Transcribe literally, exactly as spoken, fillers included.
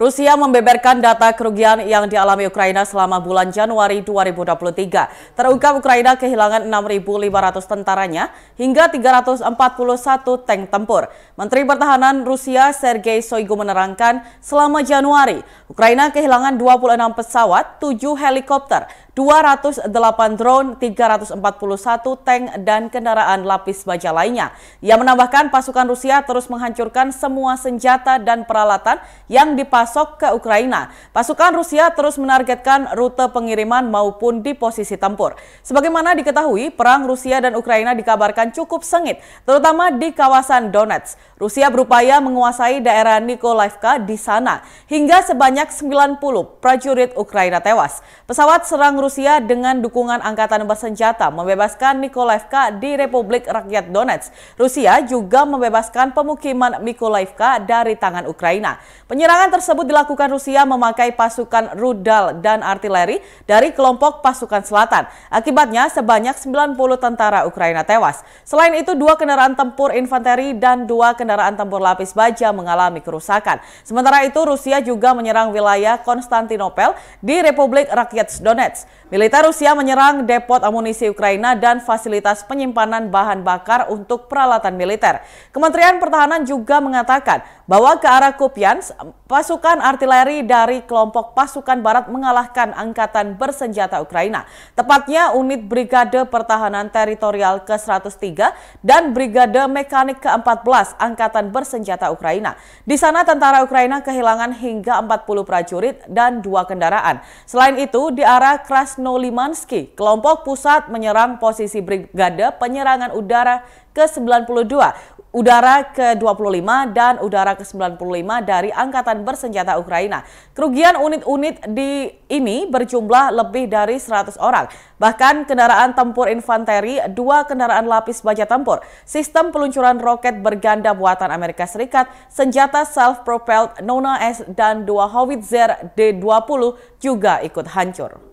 Rusia membeberkan data kerugian yang dialami Ukraina selama bulan Januari dua ribu dua puluh tiga. Terungkap Ukraina kehilangan enam ribu lima ratus tentaranya hingga tiga ratus empat puluh satu tank tempur. Menteri Pertahanan Rusia Sergei Shoigu menerangkan selama Januari, Ukraina kehilangan dua puluh enam pesawat, tujuh helikopter, dua ratus delapan drone, tiga ratus empat puluh satu tank, dan kendaraan lapis baja lainnya. Ia menambahkan pasukan Rusia terus menghancurkan semua senjata dan peralatan yang dipasok ke Ukraina. Pasukan Rusia terus menargetkan rute pengiriman maupun di posisi tempur. Sebagaimana diketahui, perang Rusia dan Ukraina dikabarkan cukup sengit, terutama di kawasan Donetsk. Rusia berupaya menguasai daerah Nikolaevka di sana, hingga sebanyak sembilan puluh prajurit Ukraina tewas. Pesawat serang Rusia dengan dukungan Angkatan Bersenjata membebaskan Nikolaevka di Republik Rakyat Donetsk. Rusia juga membebaskan pemukiman Nikolaevka dari tangan Ukraina. Penyerangan tersebut dilakukan Rusia memakai pasukan rudal dan artileri dari kelompok pasukan selatan. Akibatnya sebanyak sembilan puluh tentara Ukraina tewas. Selain itu, dua kendaraan tempur infanteri dan dua kendaraan tempur lapis baja mengalami kerusakan. Sementara itu, Rusia juga menyerang wilayah Konstantinopel di Republik Rakyat Donetsk. Militer Rusia menyerang depot amunisi Ukraina dan fasilitas penyimpanan bahan bakar untuk peralatan militer. Kementerian Pertahanan juga mengatakan bahwa ke arah Kupyansk, pasukan artileri dari kelompok pasukan barat mengalahkan Angkatan Bersenjata Ukraina, tepatnya unit Brigade Pertahanan Teritorial ke seratus tiga dan Brigade Mekanik ke empat belas Angkatan Bersenjata Ukraina. Di sana tentara Ukraina kehilangan hingga empat puluh prajurit dan dua kendaraan. Selain itu, di arah Krasnolimansky, kelompok pusat menyerang posisi Brigade Penyerangan Udara ke sembilan puluh dua, Udara ke dua puluh lima, dan Udara ke sembilan puluh lima dari Angkatan Bersenjata Ukraina. Kerugian unit-unit di ini berjumlah lebih dari seratus orang. Bahkan kendaraan tempur infanteri, dua kendaraan lapis baja tempur, sistem peluncuran roket berganda buatan Amerika Serikat, senjata self-propelled Nona S, dan dua Hovitser D dua puluh juga ikut hancur.